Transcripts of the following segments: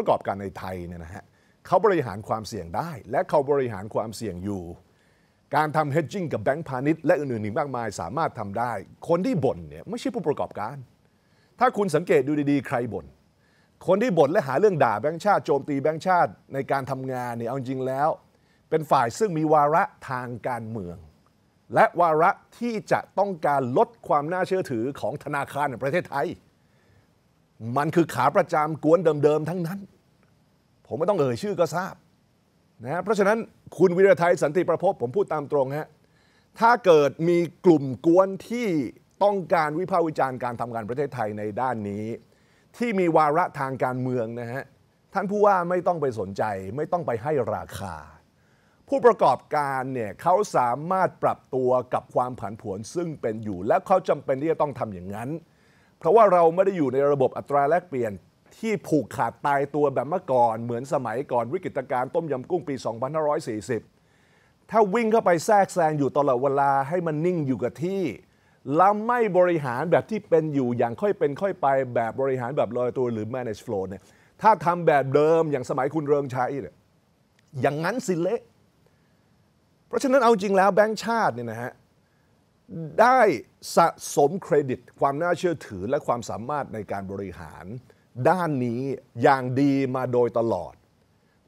ประกอบการในไทยเนี่ยนะฮะเขาบริหารความเสี่ยงได้และเขาบริหารความเสี่ยงอยู่การทำ hedging กับแบงก์พาณิชย์และอื่นๆอีกมากมายสามารถทำได้คนที่บ่นเนี่ยไม่ใช่ผู้ประกอบการถ้าคุณสังเกตดูดีๆใครบ่นคนที่บ่นและหาเรื่องด่าแบงก์ชาติโจมตีแบงก์ชาติในการทำงานเนี่ยเอาจริงแล้วเป็นฝ่ายซึ่งมีวาระทางการเมืองและวาระที่จะต้องการลดความน่าเชื่อถือของธนาคารในประเทศไทยมันคือขาประจำกวนเดิมๆทั้งนั้นผมไม่ต้องเอ่ยชื่อก็ทราบนะเพราะฉะนั้นคุณวีรไทยสันติประภพผมพูดตามตรงฮะถ้าเกิดมีกลุ่มกวนที่ต้องการวิพากษ์วิจารณ์การทำงานประเทศไทยในด้านนี้ที่มีวาระทางการเมืองนะฮะท่านผู้ว่าไม่ต้องไปสนใจไม่ต้องไปให้ราคาผู้ประกอบการเนี่ยเขาสามารถปรับตัวกับความผันผวนซึ่งเป็นอยู่และเขาจำเป็นที่จะต้องทำอย่างนั้นเพราะว่าเราไม่ได้อยู่ในระบบอัตราแลกเปลี่ยนที่ผูกขาดตายตัวแบบเมื่อก่อนเหมือนสมัยก่อนวิกฤตการณ์ต้มยำกุ้งปี 2540 ถ้าวิ่งเข้าไปแทรกแซงอยู่ตลอดเวลาให้มันนิ่งอยู่กับที่แล้วไม่บริหารแบบที่เป็นอยู่อย่างค่อยเป็นค่อยไปแบบบริหารแบบลอยตัวหรือ manage flow เนี่ยถ้าทำแบบเดิมอย่างสมัยคุณเรืองชัยเนี่ยอย่างนั้นสิเละเพราะฉะนั้นเอาจริงแล้วแบงก์ชาติเนี่ยนะฮะได้สะสมเครดิตความน่าเชื่อถือและความสามารถในการบริหารด้านนี้อย่างดีมาโดยตลอด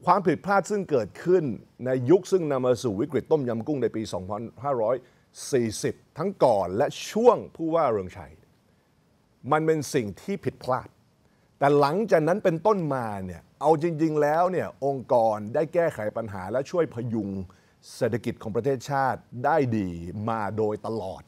ความผิดพลาดซึ่งเกิดขึ้นในยุคซึ่งนำมาสู่วิกฤตต้มยำกุ้งในปี 2540 ทั้งก่อนและช่วงผู้ว่าเรืองชัยมันเป็นสิ่งที่ผิดพลาดแต่หลังจากนั้นเป็นต้นมาเนี่ยเอาจริงๆแล้วเนี่ยองค์กรได้แก้ไขปัญหาและช่วยพยุงเศรษฐกิจของประเทศชาติได้ดีมาโดยตลอด